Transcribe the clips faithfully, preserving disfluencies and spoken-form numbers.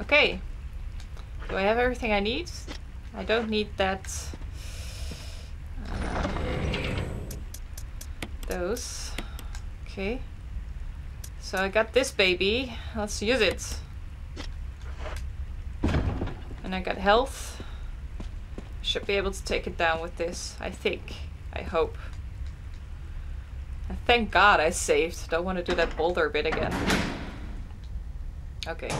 Okay. Do I have everything I need? I don't need that. Uh, those. Okay. So I got this baby. Let's use it. And I got health. Should be able to take it down with this, I think. I hope. And thank God I saved. Don't want to do that boulder bit again. Okay.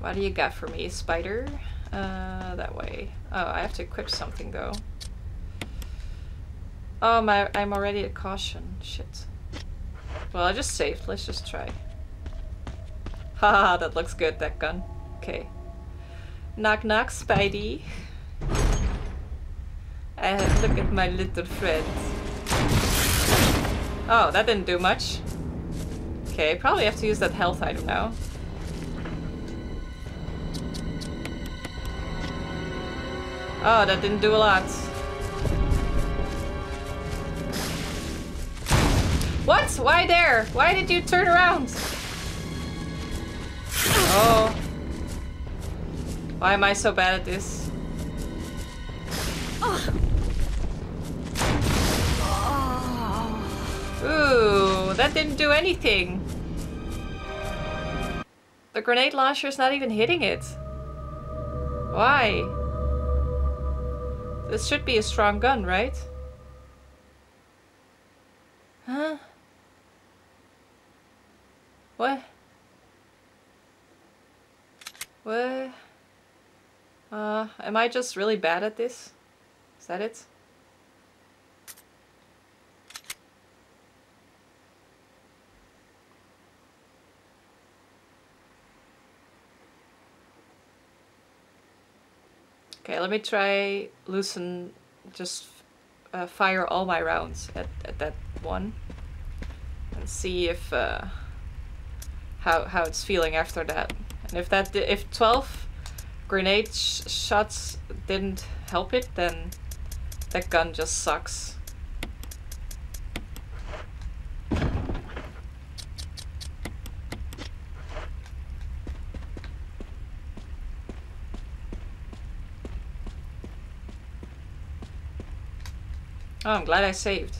What do you got for me, spider? Uh, that way. Oh, I have to equip something though. Oh, my, I'm already at caution. Shit. Well, I just saved. Let's just try. Haha, that looks good, that gun. Okay. Knock knock, Spidey. I have to look at my little friend. Oh, that didn't do much. Okay, probably have to use that health item now. Oh, that didn't do a lot. What? Why there? Why did you turn around? Oh. Why am I so bad at this? Ooh, that didn't do anything. The grenade launcher is not even hitting it. Why? This should be a strong gun, right? Huh? What? What? Uh, am I just really bad at this? Is that it? Okay, let me try loosen, just uh, fire all my rounds at, at that one and see if uh, how how it's feeling after that. And if that if twelve grenade sh shots didn't help it, then that gun just sucks. Oh, I'm glad I saved.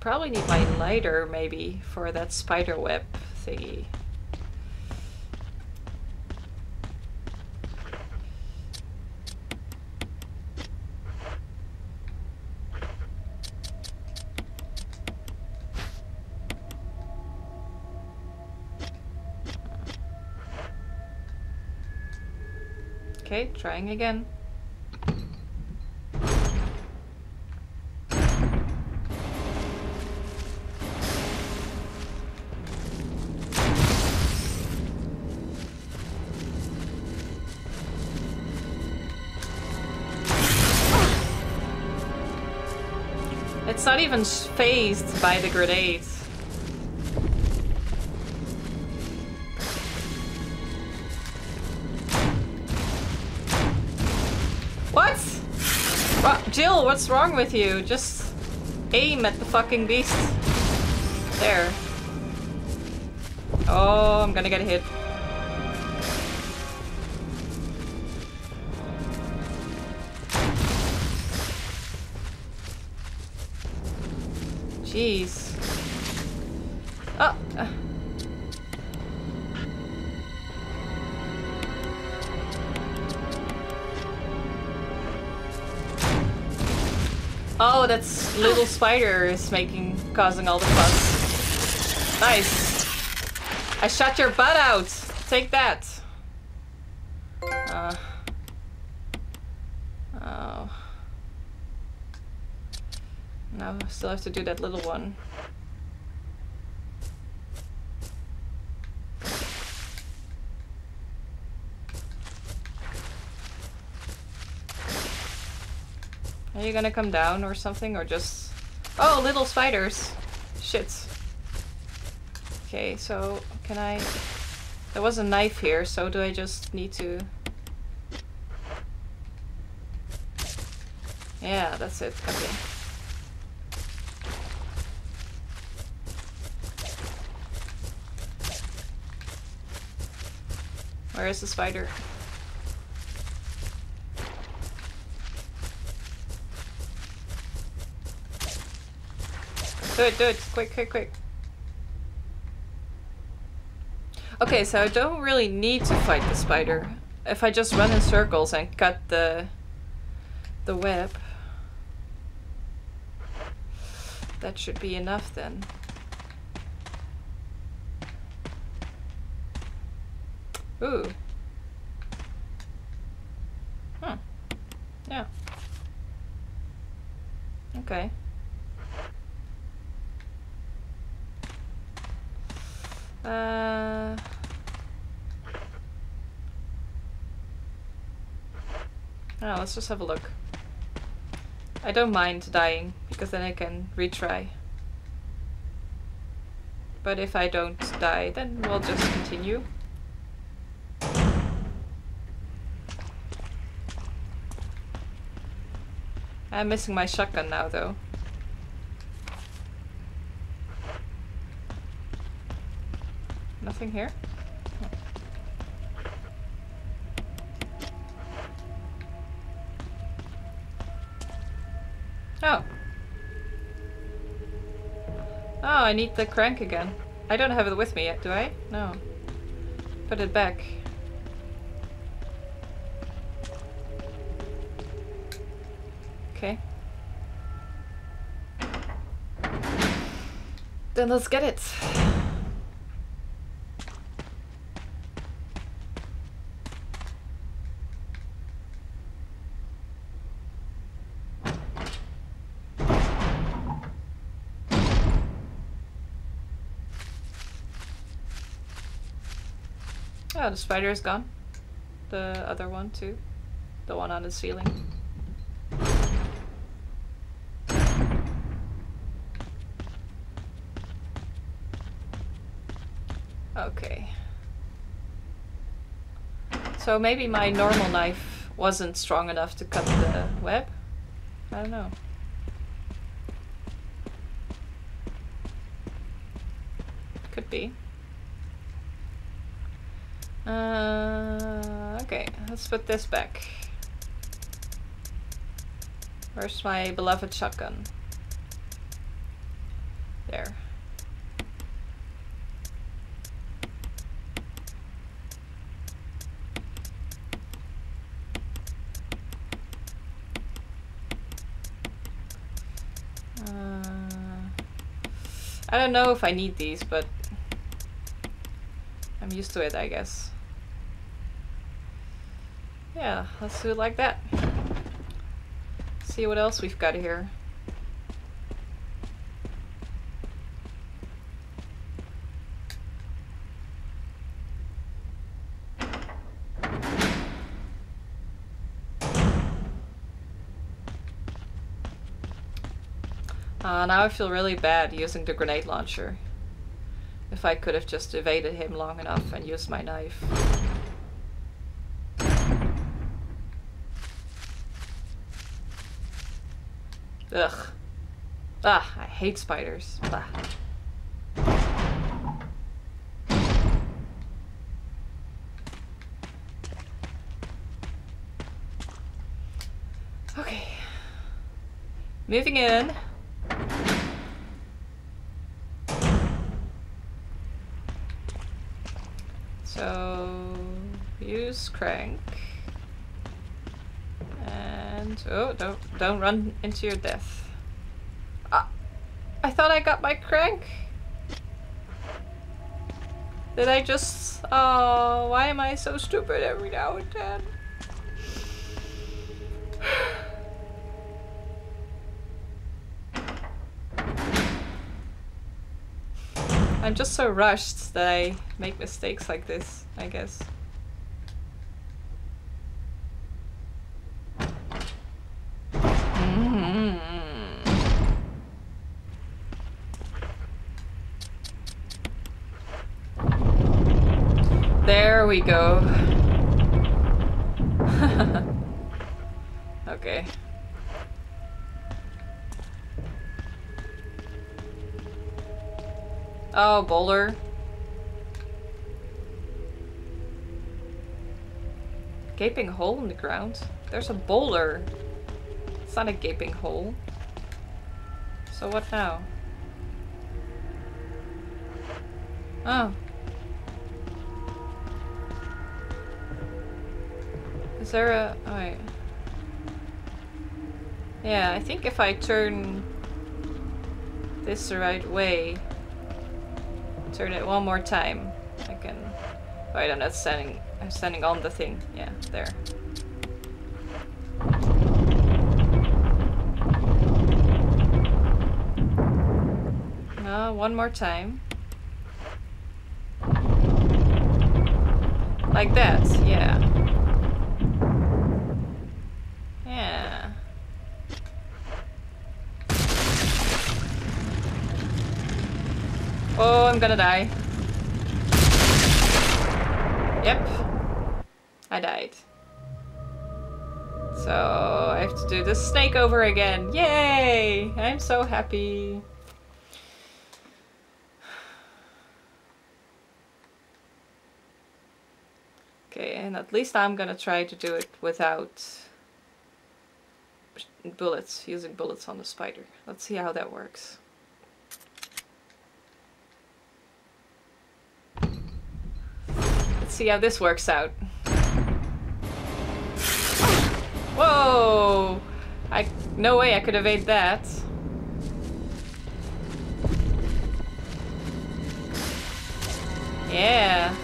Probably need my lighter, maybe, for that spider web thingy. Okay, trying again. It's not even phased by the grenades. What? Jill, what's wrong with you? Just aim at the fucking beast. There. Oh, I'm gonna get hit. Jeez. Oh! Oh, that little spider is making, causing all the fuss. Nice! I shot your butt out! Take that! Uh. Oh. Now I still have to do that little one. Are you gonna come down or something, or just... Oh, little spiders! Shit. Okay, so can I... There was a knife here, so do I just need to... Yeah, that's it. Okay. Where is the spider? Do it, do it, quick, quick, quick. Okay, so I don't really need to fight the spider. If I just run in circles and cut the the web, that should be enough then. Ooh. Hmm. Yeah. Okay. Uh... Oh, let's just have a look. I don't mind dying, because then I can retry. But if I don't die, then we'll just continue. I'm missing my shotgun now, though. Nothing here? Oh. Oh, I need the crank again. I don't have it with me yet, do I? No. Put it back. Okay. Then let's get it. Oh, the spider is gone. The other one too. The one on the ceiling. Okay. So maybe my normal knife wasn't strong enough to cut the web? I don't know. Could be. Uh, okay, let's put this back. Where's my beloved shotgun? There. Uh, I don't know if I need these, but I'm used to it, I guess. Yeah, let's do it like that. See what else we've got here. Uh, now I feel really bad using the grenade launcher. If I could have just evaded him long enough and used my knife. Ugh. Ah, I hate spiders. Ah. Okay. Moving in. So, use crank, and oh, don't, don't run into your death. Ah, I thought I got my crank. Did I just, oh, why am I so stupid every now and then? I'm just so rushed that I make mistakes like this, I guess. Mm-hmm. There we go. Okay. Oh, boulder. gaping hole in the ground. There's a boulder. It's not a gaping hole. So what now? Oh. Is there a... alright. Yeah, I think if I turn this the right way, turn it one more time, I can... Alright, I'm not standing... I'm standing on the thing. Yeah, there. No, one more time. Like that, yeah. Yeah. Oh, I'm gonna die. Yep. I died. So I have to do the snake over again. Yay! I'm so happy. Okay, and at least I'm gonna try to do it without bullets, using bullets on the spider. Let's see how that works. Let's see how this works out. Whoa! I, no way I could evade that. Yeah.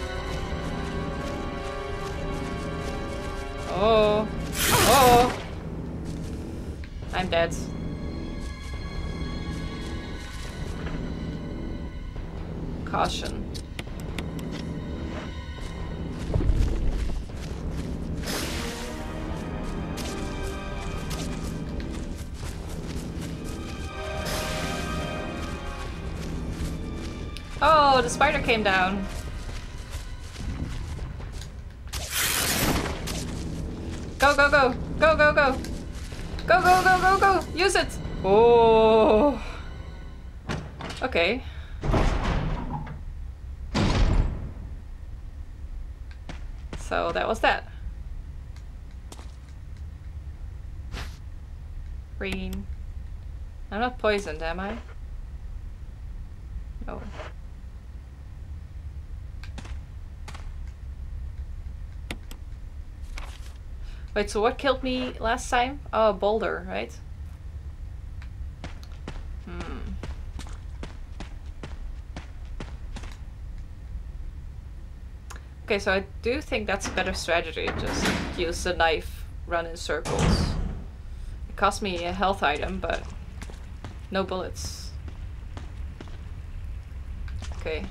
Oh, oh, I'm dead. Caution. Oh, the spider came down. Go, go, go, go, go, go, go, go, go, go, go, use it. Oh, okay. So that was that. Green. I'm not poisoned, am I? No. Wait, so what killed me last time? Oh, a boulder, right? Hmm. Okay, so I do think that's a better strategy. Just use the knife, run in circles. It cost me a health item, but no bullets. Okay.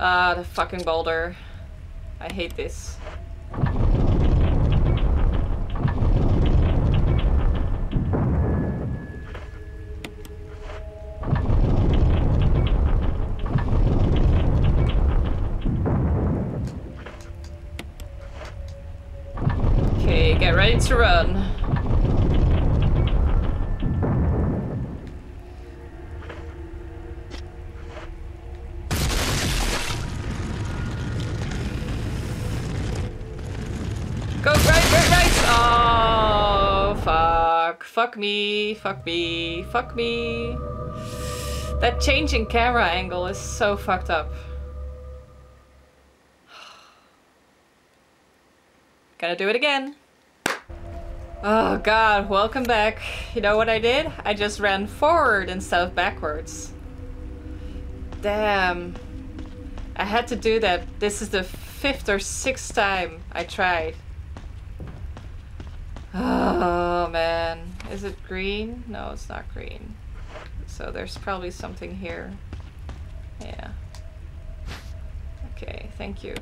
Ah, uh, the fucking boulder. I hate this. Okay, get ready to run. Fuck me, fuck me, fuck me. That change in camera angle is so fucked up. Gotta do it again. Oh god, welcome back. You know what I did? I just ran forward instead of backwards. Damn. I had to do that. This is the fifth or sixth time I tried. Oh man. Is it green? No, it's not green. So there's probably something here. Yeah. Okay, thank you.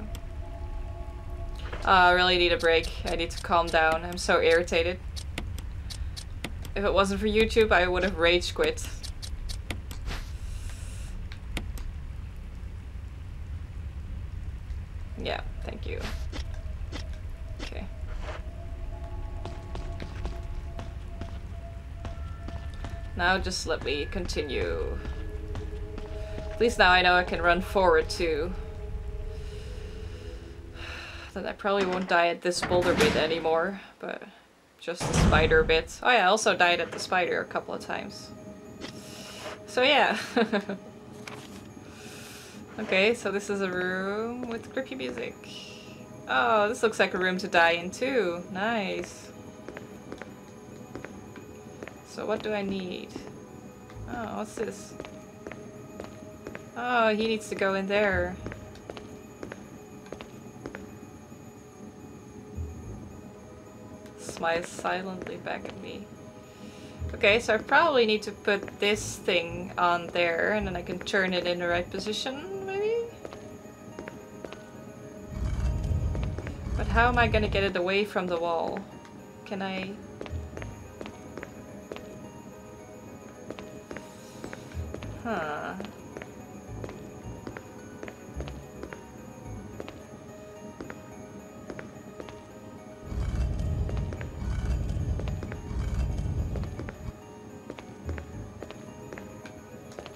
Oh, I really need a break. I need to calm down. I'm so irritated. If it wasn't for YouTube, I would have rage quit. Yeah, thank you. Okay. Now just let me continue. At least now I know I can run forward too. Then I probably won't die at this boulder bit anymore, but just the spider bit. Oh yeah, I also died at the spider a couple of times. So yeah. Okay, so this is a room with creepy music. Oh, this looks like a room to die in too. Nice. So what do I need? Oh, what's this? Oh, he needs to go in there. Smiles silently back at me. Okay, so I probably need to put this thing on there and then I can turn it in the right position. But how am I gonna get it away from the wall? Can I... Huh...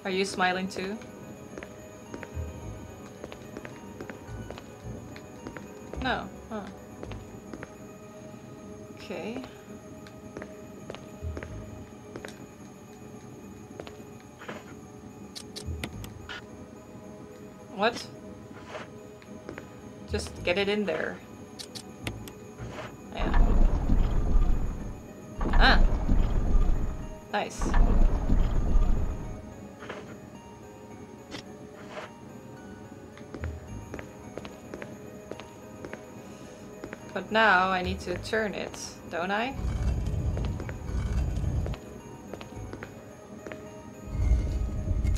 Are you smiling too? No. Huh. Okay. What? Just get it in there. Yeah. Ah! Nice. But now I need to turn it, don't I?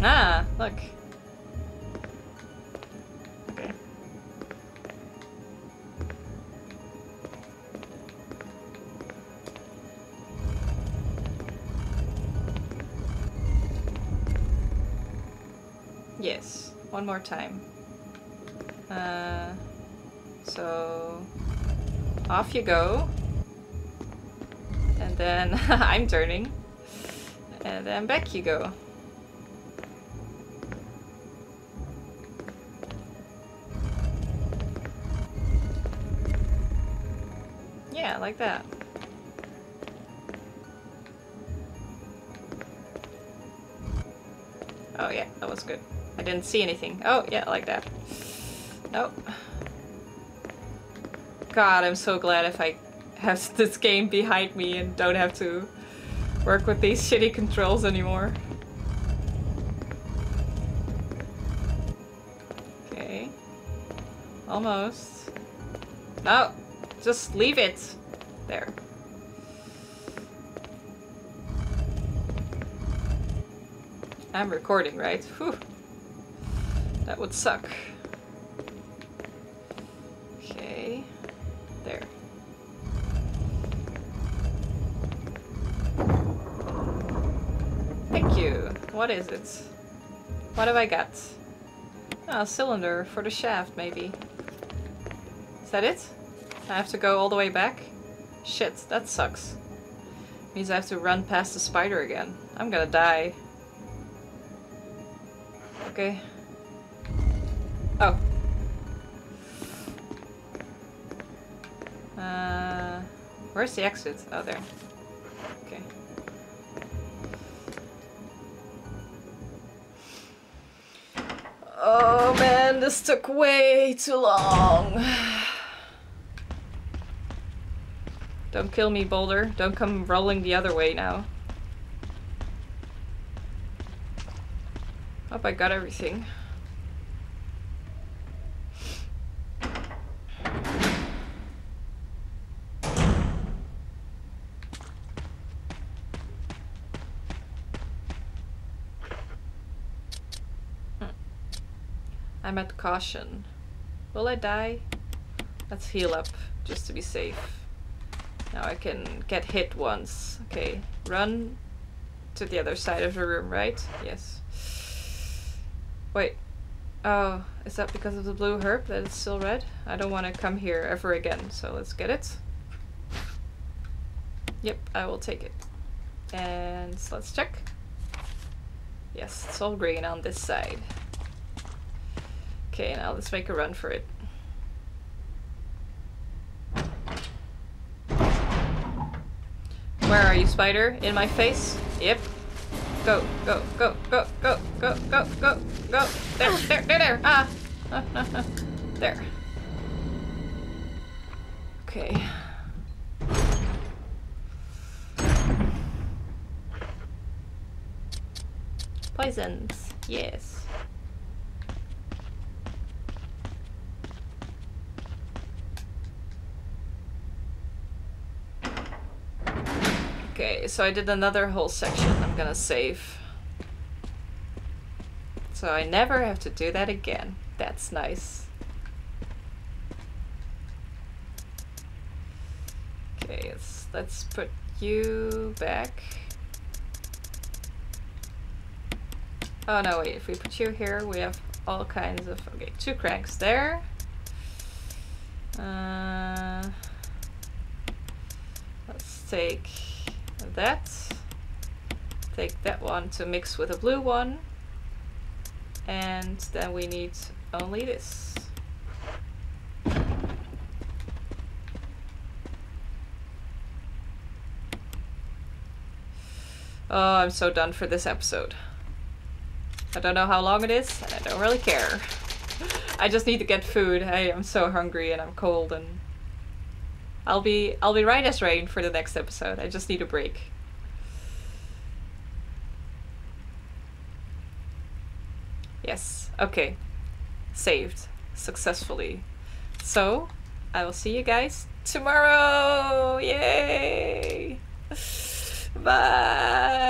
Ah, look. Okay. Yes, one more time. Uh, so... Off you go, and then I'm turning, and then back you go. Yeah, like that. Oh yeah, that was good. I didn't see anything. Oh yeah, like that. Nope. God, I'm so glad if I have this game behind me and don't have to work with these shitty controls anymore. Okay. Almost. No! Just leave it! There. I'm recording, right? Whew. That would suck. Okay. There. Thank you. What is it? What have I got? Ah, oh, cylinder for the shaft, maybe. Is that it? I have to go all the way back? Shit, that sucks. Means I have to run past the spider again. I'm gonna die. Okay. Oh. Uh, where's the exit? Oh, there. Okay. Oh man, this took way too long. Don't kill me, boulder. Don't come rolling the other way now. Hope I got everything. I'm at caution. Will I die? Let's heal up, just to be safe. Now I can get hit once. Okay, run to the other side of the room, right? Yes. Wait. Oh, is that because of the blue herb that it's still red? I don't want to come here ever again, so let's get it. Yep, I will take it. And let's check. Yes, it's all green on this side. Okay, now let's make a run for it. Where are you, spider? In my face? Yep. Go, go, go, go, go, go, go, go, go. There, there, there, there. Ah! No, no, no. There. Okay. Poisons. Yes. Okay, so I did another whole section. I'm gonna save. So I never have to do that again. That's nice. Okay, let's, let's put you back. Oh no, wait, if we put you here, we have all kinds of... Okay, two cranks there. Uh, let's take that. Take that one to mix with a blue one. And then we need only this. Oh, I'm so done for this episode. I don't know how long it is, and I don't really care. I just need to get food. I am so hungry and I'm cold, and I'll be I'll be right as rain for the next episode. I just need a break. Yes, okay. Saved. Successfully. So, I will see you guys tomorrow! Yay! Bye!